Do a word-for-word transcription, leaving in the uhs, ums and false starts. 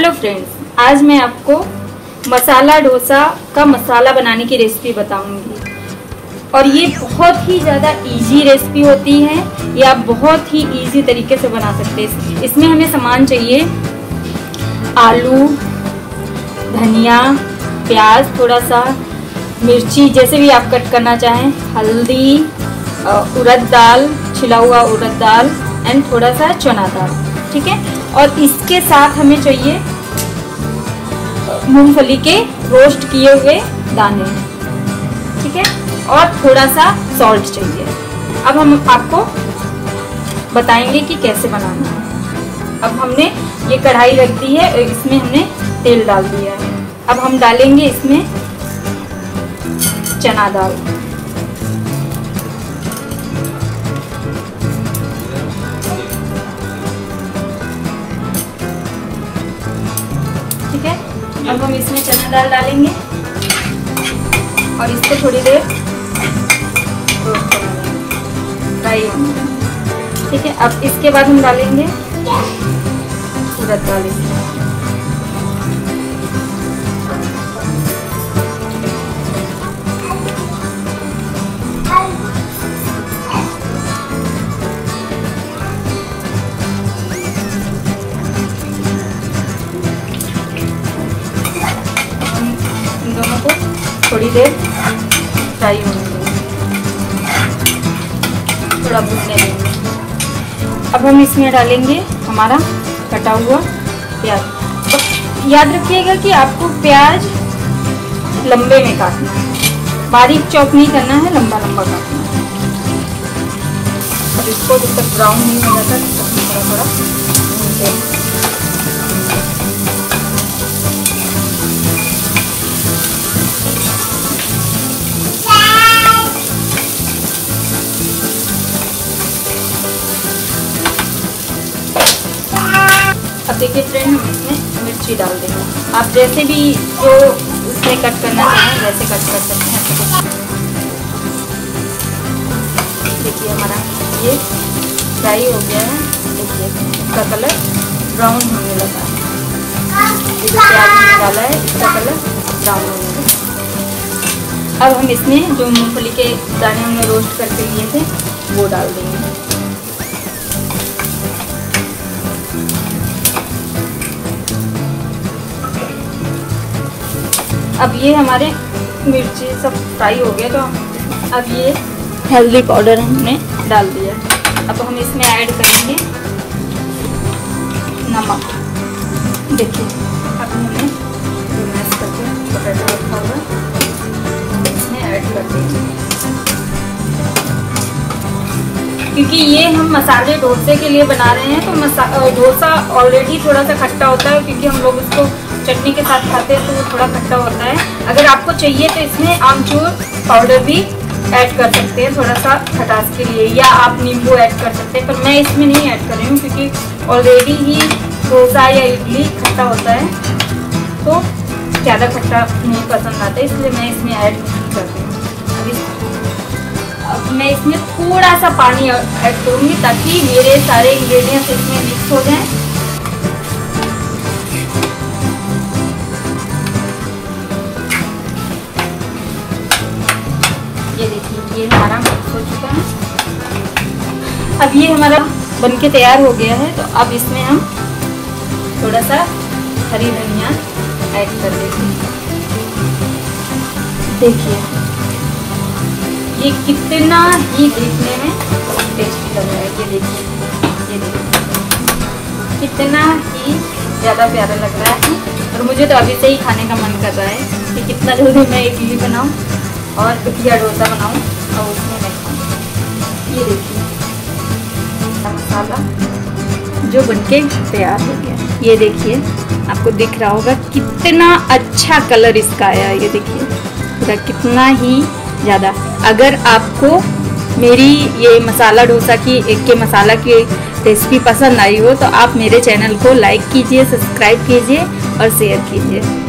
Hello friends, आज मैं आपको मसाला डोसा का मसाला बनाने की रेसिपी बताऊंगी और ये बहुत ही ज़्यादा इजी रेसिपी होती है। ये आप बहुत ही इजी तरीके से बना सकते हैं। इसमें हमें सामान चाहिए आलू, धनिया, प्याज, थोड़ा सा मिर्ची जैसे भी आप कट करना चाहें, हल्दी, उड़द दाल, छिला हुआ उड़द दाल एंड थोड़ा सा चना दाल, ठीक है। और इसके साथ हमें चाहिए मूंगफली के रोस्ट किए हुए दाने, ठीक है, और थोड़ा सा सॉल्ट चाहिए। अब हम आपको बताएंगे कि कैसे बनाना है। अब हमने ये कढ़ाई रख दी है और इसमें हमने तेल डाल दिया है। अब हम डालेंगे इसमें चना दाल, ठीक है। अब हम इसमें चना दाल डालेंगे और इसको थोड़ी देर रोस्ट करेंगे, ठीक है। अब इसके बाद हम डालेंगे उड़द दाल, थोड़ी देर फ्राई होने देंगे, थोड़ा भुनने देंगे। अब हम इसमें डालेंगे हमारा कटा हुआ प्याज। तो याद रखिएगा कि आपको प्याज लंबे में काटना है, बारीक चॉप नहीं करना है, लंबा लंबा काटना है। और इसको जब तक ब्राउन नहीं हो जाता तब तक थोड़ा थोड़ा भूनते हैं। देखिए फ्रेंड, हम इसमें मिर्ची डाल देंगे। आप जैसे भी जो उसमें कट करना चाहें वैसे कट कर सकते हैं। देखिए हमारा ये फ्राई हो गया है, देखिए इसका कलर ब्राउन होने लगा है। ये जो प्याज हमने डाला है इसका कलर ब्राउन होने लगा। अब हम इसमें जो मूंगफली के दाने हमने रोस्ट करके लिए थे वो डाल देंगे। अब ये हमारे मिर्ची सब फ्राई हो गया, तो अब ये हल्दी पाउडर हमने डाल दिया। अब हम इसमें ऐड करेंगे नमक। देखिए अब हमने मैश करके पोटैटो रखा हुआ इसमें ऐड कर देंगे, क्योंकि ये हम मसाले डोसे के लिए बना रहे हैं। तो मसा डोसा ऑलरेडी थोड़ा सा खट्टा होता है, क्योंकि हम लोग उसको चटनी के साथ खाते हैं तो वो थोड़ा खट्टा होता है। अगर आपको चाहिए तो इसमें आमचूर पाउडर भी ऐड कर सकते हैं थोड़ा सा खटास के लिए, या आप नींबू ऐड कर सकते हैं, पर मैं इसमें नहीं ऐड कर रही हूँ क्योंकि ऑलरेडी ही डोसा या इडली खट्टा होता है, तो ज़्यादा खट्टा नहीं पसंद आता, इसलिए मैं इसमें ऐड नहीं करती हूँ। अब मैं इसमें थोड़ा सा पानी ऐड करूँगी ताकि मेरे सारे इंग्रेडिएंट्स इसमें मिक्स हो जाएँ। ये हमारा मिक्स हो चुका है। अब ये हमारा बनके तैयार हो गया है, तो अब इसमें हम थोड़ा सा हरी धनिया ऐड कर देते हैं। देखिए ये कितना ही देखने में टेस्टी लग रहा है, ये देखिए, ये देखिए कितना ही ज़्यादा प्यारा लग रहा है। और मुझे तो अभी से ही खाने का मन कर रहा है कि कितना जल्दी मैं इडली बनाऊँ और पिटिया डोसा बनाऊँ और उसमें मैं खाऊँ। ये देखिए मसाला जो बनके तैयार हो गया। ये देखिए आपको दिख रहा होगा कितना अच्छा कलर इसका आया। ये देखिए पूरा कितना ही ज़्यादा। अगर आपको मेरी ये मसाला डोसा की एक के मसाला की रेसिपी पसंद आई हो तो आप मेरे चैनल को लाइक कीजिए, सब्सक्राइब कीजिए और शेयर कीजिए।